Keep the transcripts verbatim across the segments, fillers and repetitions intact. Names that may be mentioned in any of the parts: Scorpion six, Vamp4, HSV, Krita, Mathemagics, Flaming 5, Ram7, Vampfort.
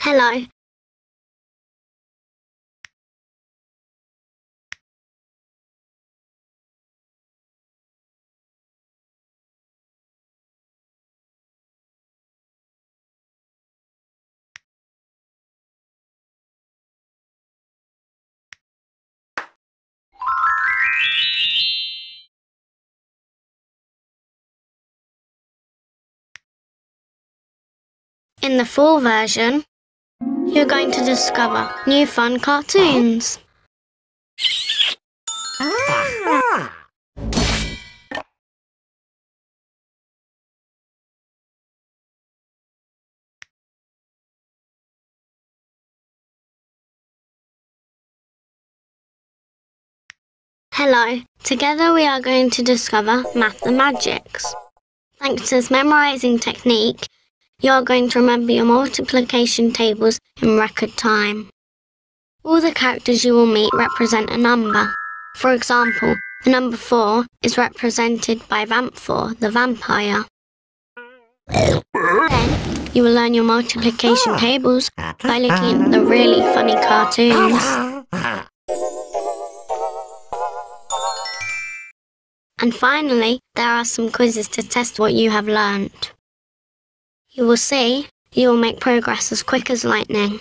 Hello. In the full version, you're going to discover new fun cartoons. Hello, together we are going to discover Mathemagics. Thanks to this memorizing technique, you're going to remember your multiplication tables in record time. All the characters you will meet represent a number. For example, the number four is represented by Vamp four, the vampire. Then, you will learn your multiplication tables by looking at the really funny cartoons. And finally, there are some quizzes to test what you have learned. You will see, you will make progress as quick as lightning.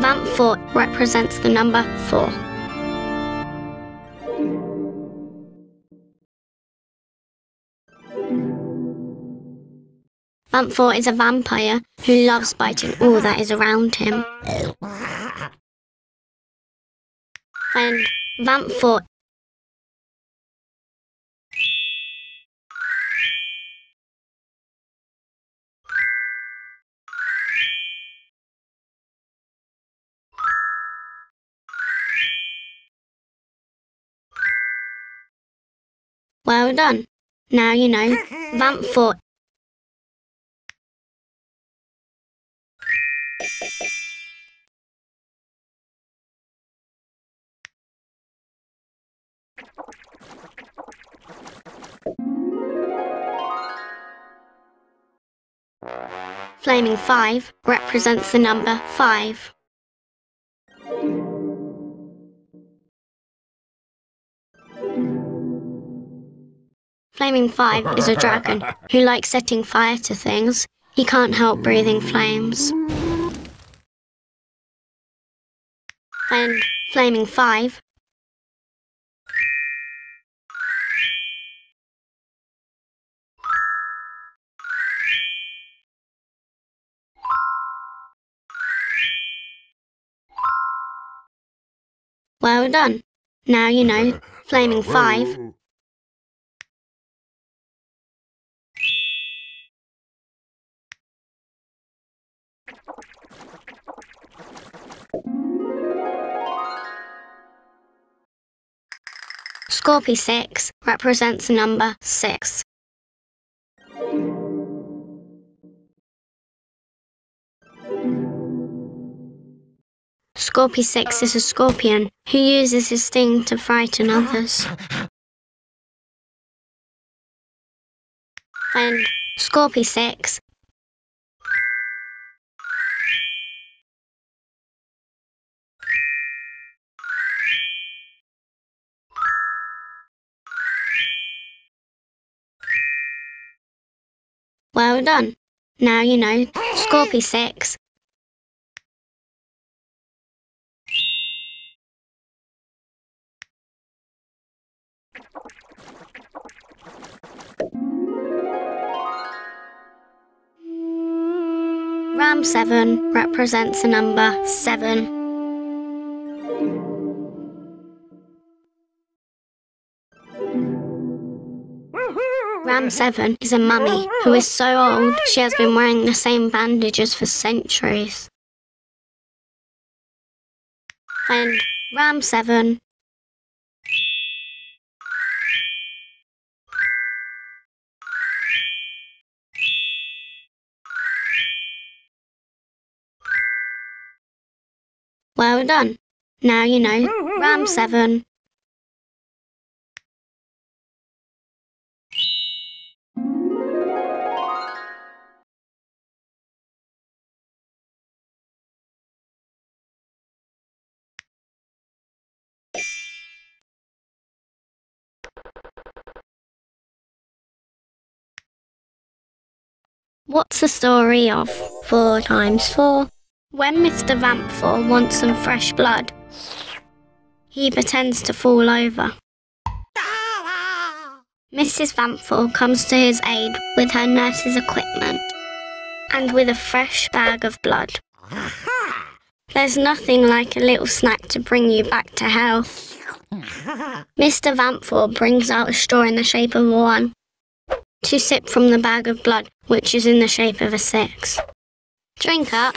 Vampfort represents the number four. Vampfort is a vampire who loves biting all that is around him. Friend, Vampfort. Well done. Now you know Vampfort. Flaming five represents the number five. Flaming five is a dragon who likes setting fire to things. He can't help breathing flames. And Flaming five. Well done. Now you know Flaming five. Scorpion six represents the number six. Scorpion six is a scorpion who uses his sting to frighten others. And Scorpion six. Well done. Now you know Scorpion six. Ram seven represents the number seven. Ram seven is a mummy who is so old she has been wearing the same bandages for centuries. And Ram seven. Well done. Now you know, Ram seven. What's the story of four times four? When Mister Vampfort wants some fresh blood, he pretends to fall over. Missus Vampfort comes to his aid with her nurse's equipment and with a fresh bag of blood. There's nothing like a little snack to bring you back to health. Mister Vampfort brings out a straw in the shape of a one to sip from the bag of blood, which is in the shape of a six. Drink up.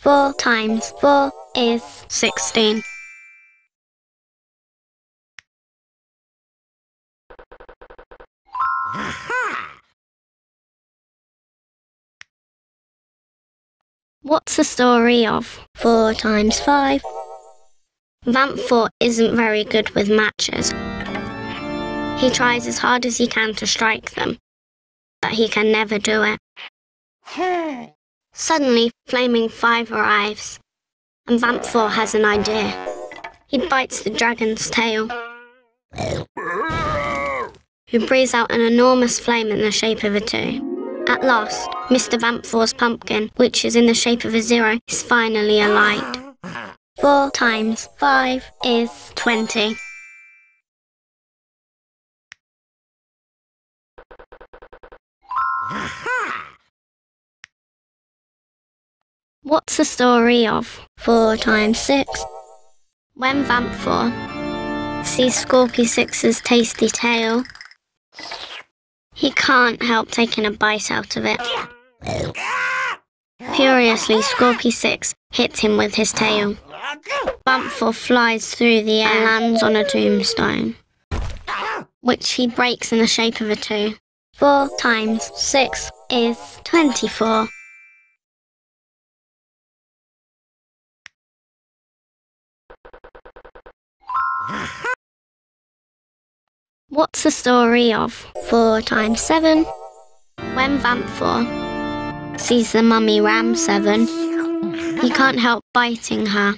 Four times four is sixteen. What's the story of four times five? Vampfort isn't very good with matches. He tries as hard as he can to strike them, but he can never do it. Suddenly, Flaming five arrives, and Vampfort has an idea. He bites the dragon's tail, who breathes out an enormous flame in the shape of a two. At last, Mister Vampfort's pumpkin, which is in the shape of a zero, is finally alight. Four times five is twenty. What's the story of four times six? When Vampfort sees Scorpion Six's tasty tail, he can't help taking a bite out of it. Furiously, Scorpion Six hits him with his tail. Vampfort flies through the air and lands on a tombstone, which he breaks in the shape of a two. Four times six is twenty-four. What's the story of four times seven? When Vampfort sees the mummy Ram seven, he can't help biting her.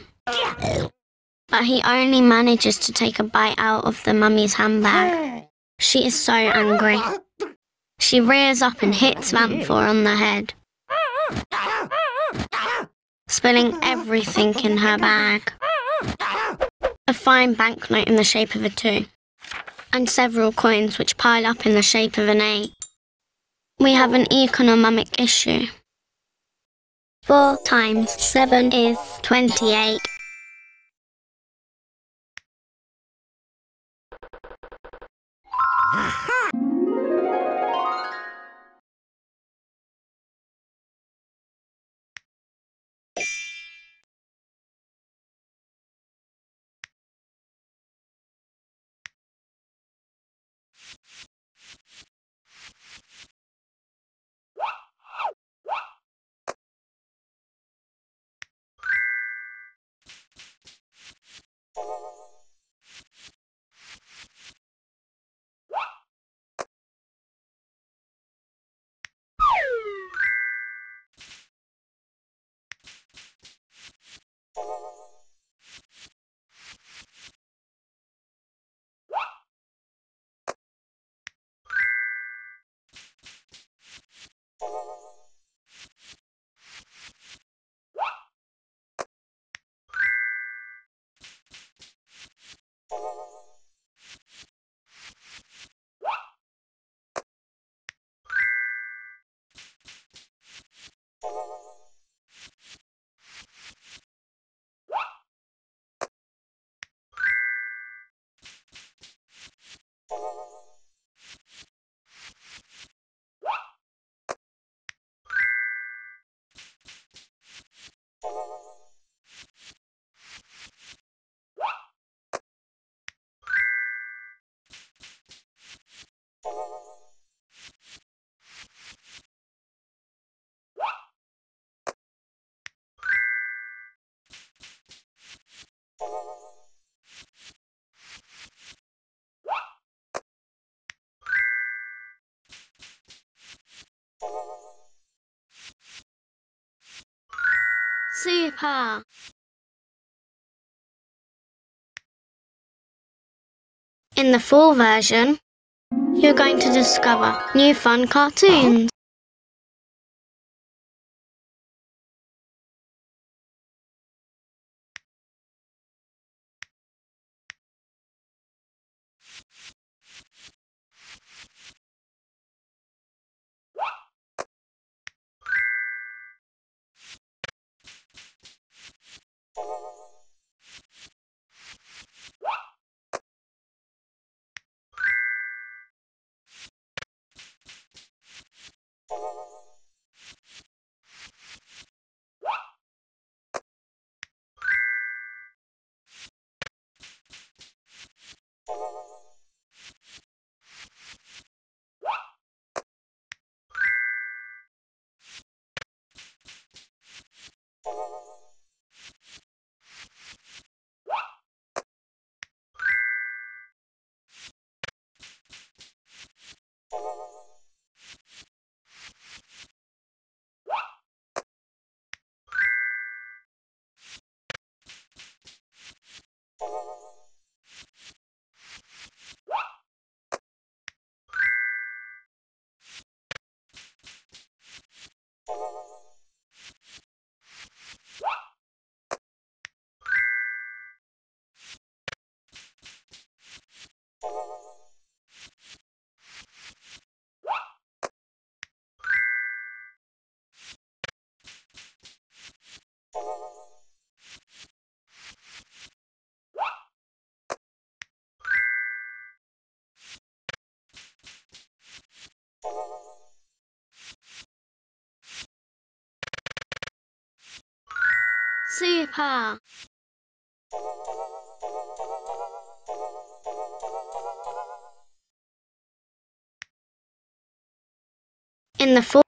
But he only manages to take a bite out of the mummy's handbag. She is so angry. She rears up and hits Vampfort on the head, spilling everything in her bag. A fine banknote in the shape of a two, and several coins which pile up in the shape of an eight. We have an economic issue. Four times seven is twenty-eight. Super. In the full version, you're going to discover new fun cartoons. Super. In the full